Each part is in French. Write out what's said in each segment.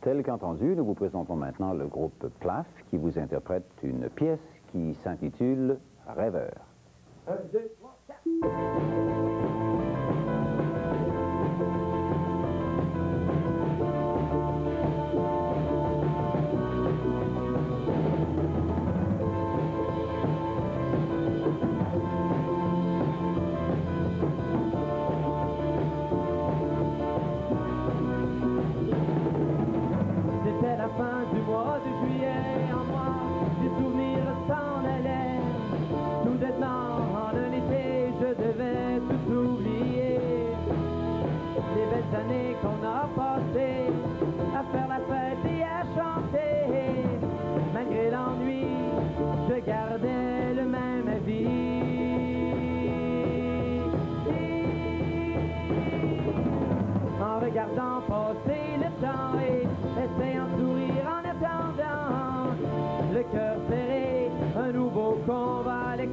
Tel qu'entendu, nous vous présentons maintenant le groupe Plaf qui vous interprète une pièce qui s'intitule « Rêveur ». 1, 2, 3, 4. Regardant passer le temps et essayant de sourire en attendant, le cœur serré, un nouveau combat allait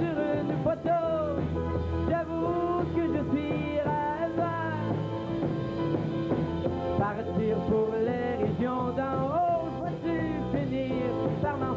sur une photo, j'avoue que je suis rêveur. Partir pour les régions d'en haut, vois-tu finir par m'en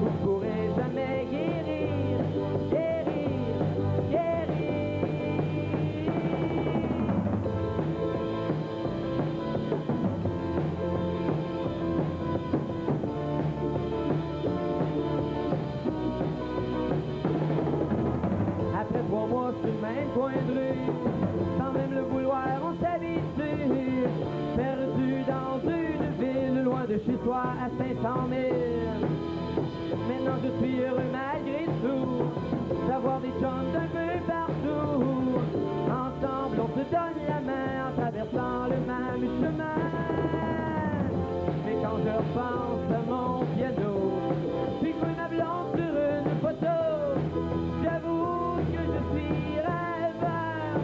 Vous ne pourrez jamais guérir, guérir, guérir. Moi sur le même coin de rue, sans même le vouloir on s'habitue, perdu dans une ville loin de chez toi à 500 000. Maintenant je suis heureux malgré tout d'avoir des chums d'un peu partout. Ensemble on se donne la main en traversant le même chemin. Mais quand je repense à mon piano, puis que ma blonde sur une photo, j'avoue je suis rêveur.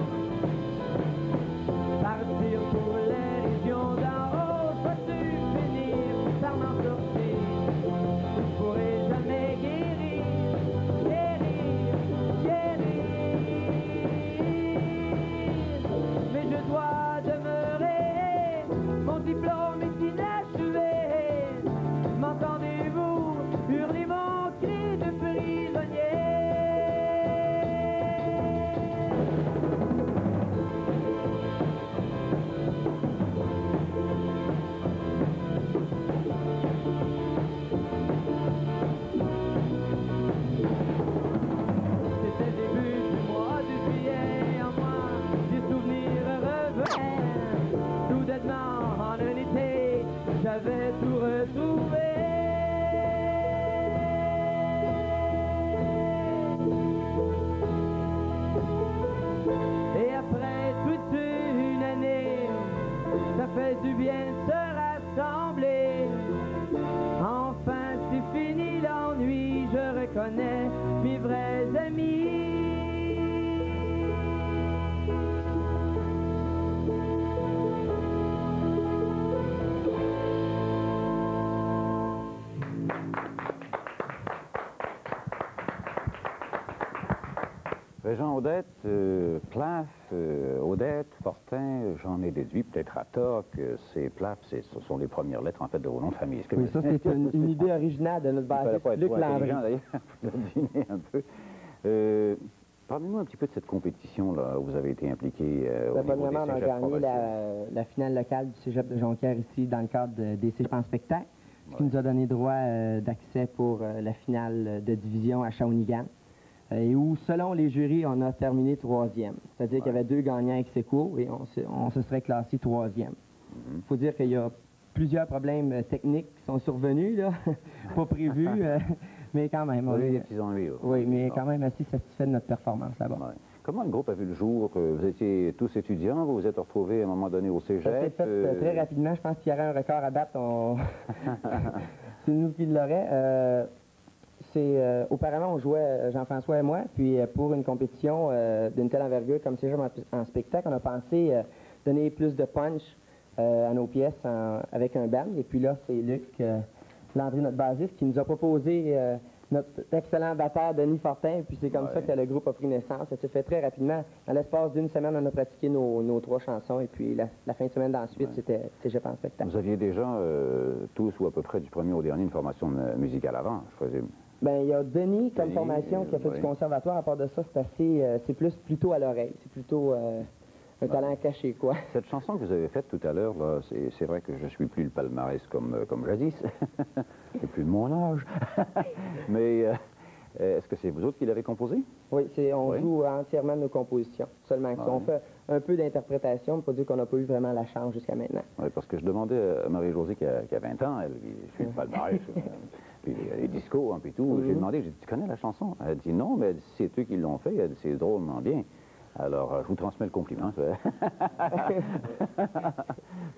Partir pour les régions d'en haut, peux-tu finir par m'en sortir? Je ne pourrai jamais guérir, guérir, guérir. Mais je dois demeurer, mon diplôme est inachevé. M'entendez-vous hurler mon cri de prisonnier? J'avais tout retrouvé. Et après toute une année, ça fait du bien de se rassembler. Enfin c'est fini l'ennui, je reconnais mes vrais amis. Réjean Audet, Plaf, Audet, Fortin, j'en ai déduit peut-être à tort que ces Plaf, ce sont les premières lettres en fait de vos noms de famille. Oui, ça c'est une idée originale de notre bassiste Luc Landry. D'ailleurs, vous devinez un peu. Parlez-nous un petit peu de cette compétition là où vous avez été impliqué. Premièrement, on a gagné la finale locale du Cégep de Jonquière ici dans le cadre des Cégeps en spectacle, ce qui nous a donné droit d'accès pour la finale de division à Shawinigan. Et où, selon les jurys, on a terminé 3e. C'est-à-dire qu'il y avait 2 gagnants ex-aequo et on se serait classé 3e. Il faut dire qu'il y a plusieurs problèmes techniques qui sont survenus, là, pas prévus, mais quand même. Oui, mais quand même assez satisfait de notre performance là-bas. Ouais. Comment le groupe a vu le jour? Vous étiez tous étudiants, vous vous êtes retrouvés à un moment donné au cégep? Ça s'est fait très rapidement. Je pense qu'il y aurait un record à battre. C'est nous qui l'aurait. Auparavant, on jouait, Jean-François et moi, puis pour une compétition d'une telle envergure comme Cégep en spectacle, on a pensé donner plus de punch à nos pièces avec un band. Et puis là, c'est Luc Landry, notre bassiste, qui nous a proposé notre excellent batteur Denis Fortin. Et puis c'est comme ça que le groupe a pris naissance. Ça s'est fait très rapidement. Dans l'espace d'une semaine, on a pratiqué nos trois chansons. Et puis la fin de semaine d'ensuite, c'était Cégep en spectacle. Vous aviez déjà tous ou à peu près du premier au dernier une formation musicale avant, je présume? Ben il y a Denis comme formation qui a fait du conservatoire. À part de ça, c'est assez, c'est plutôt à l'oreille. C'est plutôt un talent caché, quoi. Cette chanson que vous avez faite tout à l'heure, c'est vrai que je suis plus le palmarès comme jadis. C'est plus de mon âge. Mais est-ce que c'est vous autres qui l'avez composée? Oui, on joue entièrement nos compositions. Seulement que ça. On fait un peu d'interprétation pour dire qu'on n'a pas eu vraiment la chance jusqu'à maintenant. Oui, parce que je demandais à Marie-Josée qui a 20 ans, elle dit, je suis le palmarès. Puis les discos, hein, puis tout. J'ai demandé, j'ai dit, tu connais la chanson? Elle dit non, mais c'est eux qui l'ont fait. Elle dit, c'est drôlement bien. Alors, je vous transmets le compliment.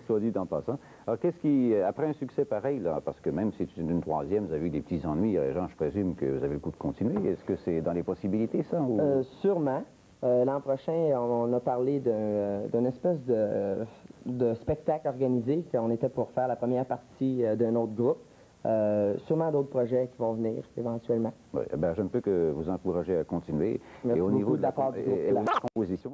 Soit dit en passant. Alors, qu'est-ce qui, après un succès pareil, là, parce que même si c'est une troisième, vous avez eu des petits ennuis, Réjean, je présume que vous avez le coup de continuer. Est-ce que c'est dans les possibilités, ça? Ou... sûrement. L'an prochain, on a parlé d'une espèce de spectacle organisé qu'on était pour faire la première partie d'un autre groupe. Sûrement d'autres projets qui vont venir éventuellement. Oui, ben, je ne peux que vous encourager à continuer. Merci et au niveau de la composition.